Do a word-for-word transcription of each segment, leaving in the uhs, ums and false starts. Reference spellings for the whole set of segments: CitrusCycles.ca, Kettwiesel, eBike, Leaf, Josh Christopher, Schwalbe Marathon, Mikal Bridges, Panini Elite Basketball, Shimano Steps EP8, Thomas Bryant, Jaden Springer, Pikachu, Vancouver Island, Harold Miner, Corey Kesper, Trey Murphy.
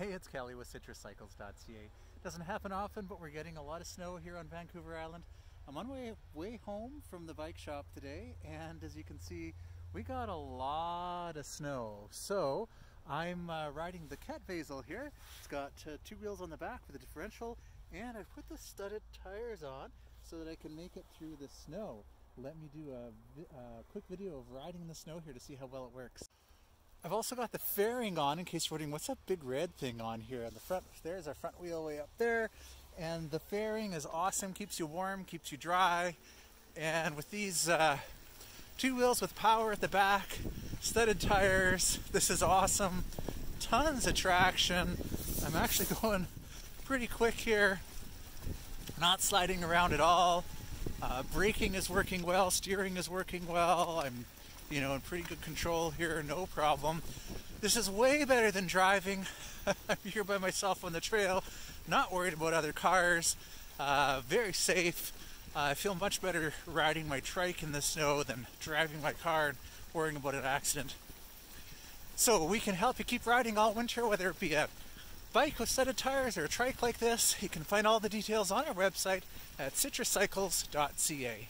Hey, it's Kelly with Citrus Cycles dot C A. Doesn't happen often, but we're getting a lot of snow here on Vancouver Island. I'm on my way, way home from the bike shop today, and as you can see, we got a lot of snow. So I'm uh, riding the Kettwiesel here. It's got uh, two wheels on the back with a differential, and I've put the studded tires on so that I can make it through the snow. Let me do a, a quick video of riding the snow here to see how well it works. I've also got the fairing on in case you're wondering what's that big red thing on here on the front. There's our front wheel way up there, and the fairing is awesome. Keeps you warm, keeps you dry, and with these uh, two wheels with power at the back, studded tires, this is awesome. Tons of traction. I'm actually going pretty quick here, not sliding around at all. Uh, braking is working well, steering is working well. I'm you know, in pretty good control here, no problem. This is way better than driving. I'm here by myself on the trail, not worried about other cars, uh, very safe. Uh, I feel much better riding my trike in the snow than driving my car and worrying about an accident. So we can help you keep riding all winter, whether it be a bike with studded tires or a trike like this. You can find all the details on our website at Citrus Cycles dot C A.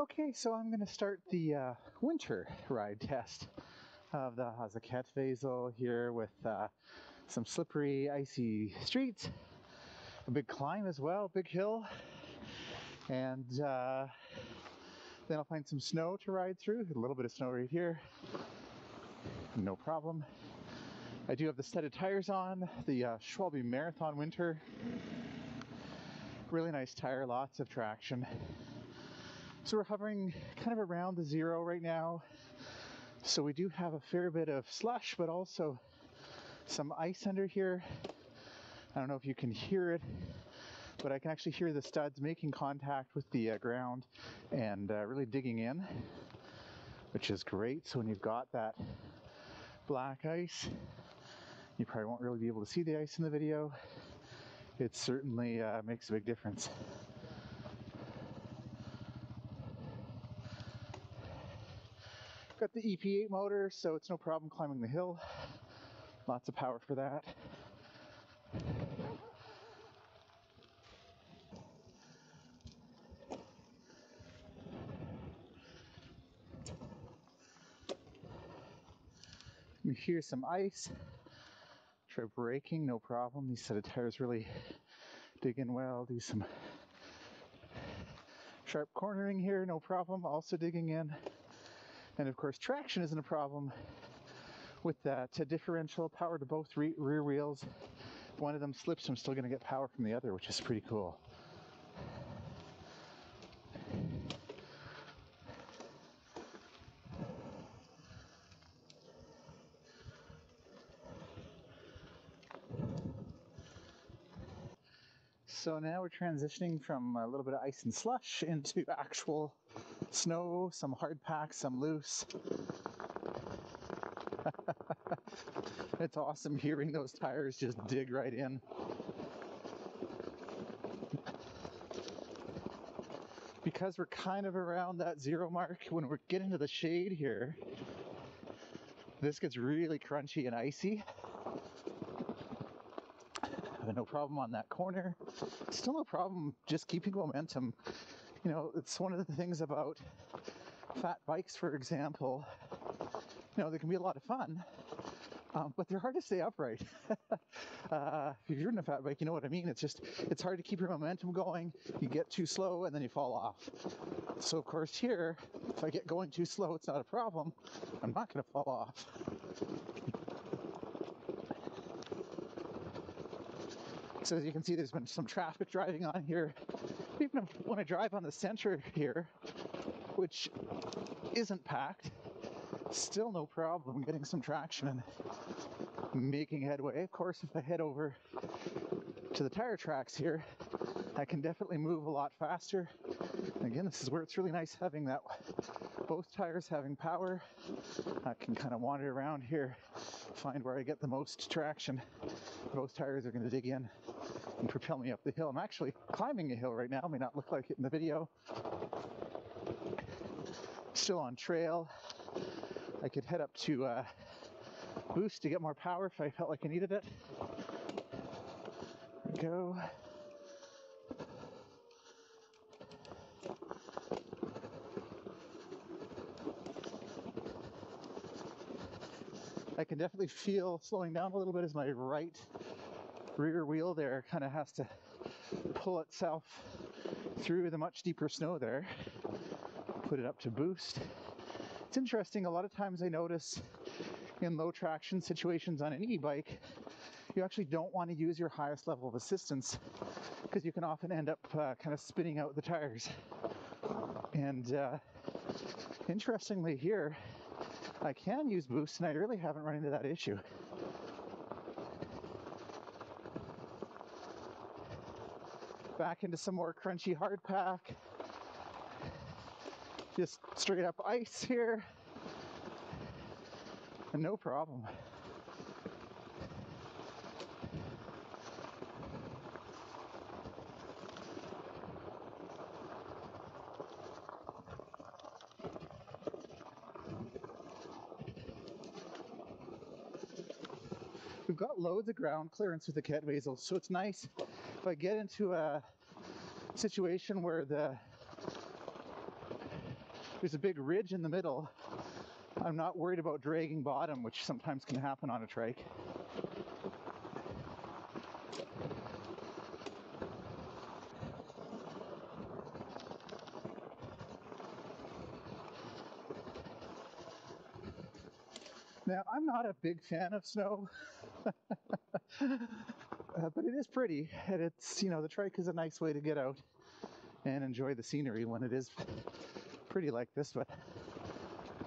Okay, so I'm going to start the uh, winter ride test of the, uh, the Kettwiesel here with uh, some slippery, icy streets, a big climb as well, big hill, and uh, then I'll find some snow to ride through, a little bit of snow right here, no problem. I do have the studded tires on, the uh, Schwalbe Marathon winter, really nice tire, lots of traction. So we're hovering kind of around the zero right now. So we do have a fair bit of slush, but also some ice under here. I don't know if you can hear it, but I can actually hear the studs making contact with the uh, ground and uh, really digging in, which is great. So when you've got that black ice, you probably won't really be able to see the ice in the video. It certainly uh, makes a big difference. Got the E P eight motor, so it's no problem climbing the hill. Lots of power for that. You hear some ice. Try braking, no problem. These set of tires really dig in well. Do some sharp cornering here, no problem. Also digging in. And of course, traction isn't a problem with that uh, differential, power to both re rear wheels. If one of them slips, I'm still going to get power from the other, which is pretty cool. So now we're transitioning from a little bit of ice and slush into actual snow, some hard pack, some loose. It's awesome hearing those tires just dig right in. Because we're kind of around that zero mark, when we get into the shade here, this gets really crunchy and icy. No problem on that corner. Still no problem just keeping momentum. You know, it's one of the things about fat bikes, for example. You know, they can be a lot of fun, um, but they're hard to stay upright. uh, if you're in a fat bike, you know what I mean. It's just, it's hard to keep your momentum going. You get too slow and then you fall off. So of course here, if I get going too slow, it's not a problem. I'm not going to fall off. So as you can see, there's been some traffic driving on here. Even when I drive on the center here, which isn't packed, still no problem getting some traction and making headway. Of course, if I head over to the tire tracks here, I can definitely move a lot faster. And again, this is where it's really nice having that, both tires having power. I can kind of wander around here, find where I get the most traction. Both tires are going to dig in and propel me up the hill. I'm actually climbing a hill right now. May not look like it in the video. Still on trail. I could head up to uh, boost to get more power if I felt like I needed it. There we go. I can definitely feel slowing down a little bit as my right rear wheel there kind of has to pull itself through the much deeper snow there. Put it up to boost. It's interesting, a lot of times I notice in low traction situations on an e-bike, you actually don't want to use your highest level of assistance because you can often end up uh, kind of spinning out the tires. And uh, interestingly here, I can use boost, and I really haven't run into that issue. Back into some more crunchy hard pack. Just straight up ice here. And no problem. We've got loads of ground clearance with the Kettwiesel, so it's nice if I get into a situation where the there's a big ridge in the middle, I'm not worried about dragging bottom, which sometimes can happen on a trike. Now, I'm not a big fan of snow, uh, but it is pretty, and it's, you know, the trike is a nice way to get out and enjoy the scenery when it is pretty like this, but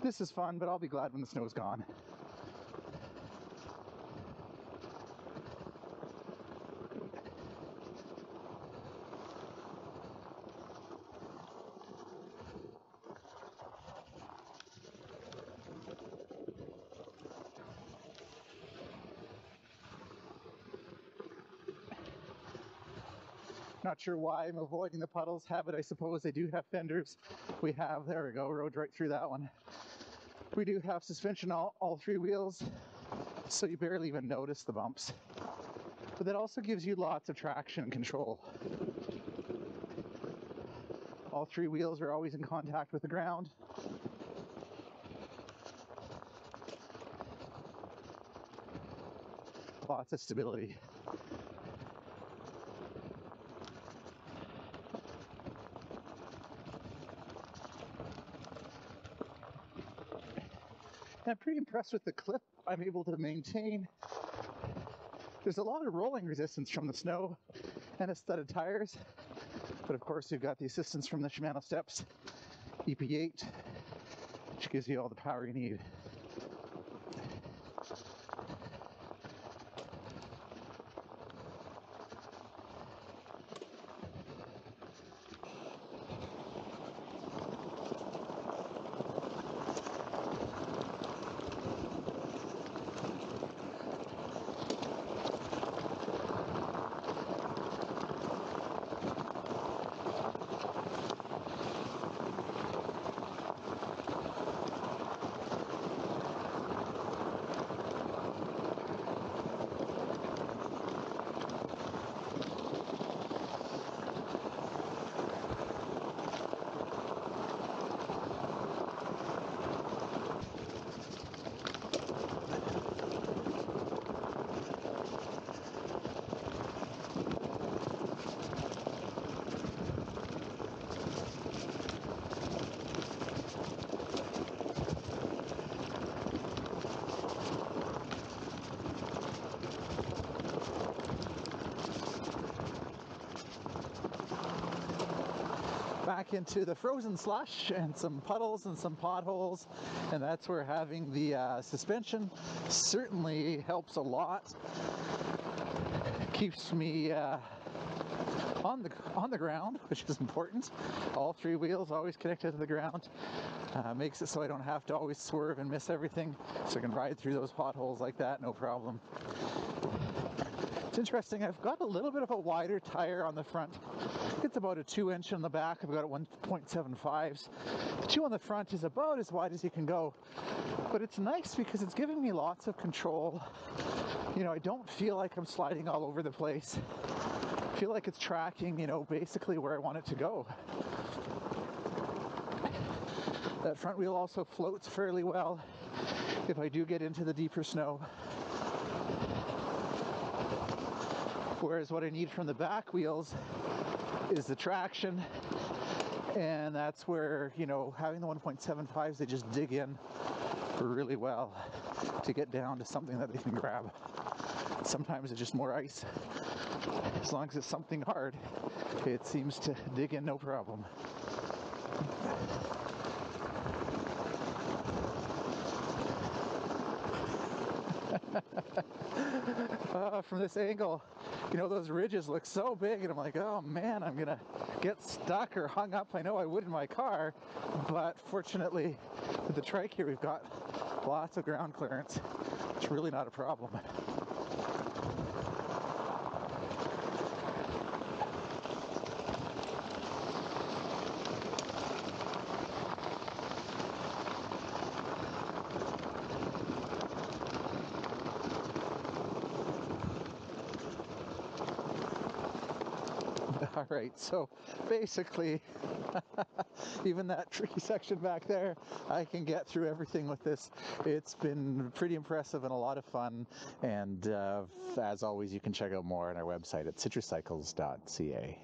this is fun, but I'll be glad when the snow's gone. Not sure why I'm avoiding the puddles. Habit, I suppose. I do have fenders. We have, there we go, rode right through that one. We do have suspension all, all three wheels, so you barely even notice the bumps. But that also gives you lots of traction and control. All three wheels are always in contact with the ground. Lots of stability. I'm pretty impressed with the clip I'm able to maintain. There's a lot of rolling resistance from the snow and a studded tires, but of course you've got the assistance from the Shimano Steps E P eight, which gives you all the power you need. Back into the frozen slush and some puddles and some potholes, and that's where having the uh, suspension certainly helps a lot. Keeps me uh, on the on the ground, which is important. All three wheels always connected to the ground. Uh, makes it so I don't have to always swerve and miss everything, so I can ride through those potholes like that, no problem. It's interesting, I've got a little bit of a wider tire on the front. It's about a two inch on the back. I've got it one point seven fives. The two on the front is about as wide as you can go. But it's nice because it's giving me lots of control. You know, I don't feel like I'm sliding all over the place. I feel like it's tracking, you know, basically where I want it to go. That front wheel also floats fairly well if I do get into the deeper snow. Whereas what I need from the back wheels is the traction, and that's where, you know, having the one point seven fives, they just dig in really well to get down to something that they can grab. Sometimes it's just more ice. As long as it's something hard, it seems to dig in no problem. uh, from this angle, you know, those ridges look so big, and I'm like, oh man, I'm gonna get stuck or hung up. I know I would in my car, but fortunately, with the trike here, we've got lots of ground clearance. It's really not a problem. All right, so basically, even that tree section back there, I can get through everything with this. It's been pretty impressive and a lot of fun. And uh, as always, you can check out more on our website at citrus cycles dot c a.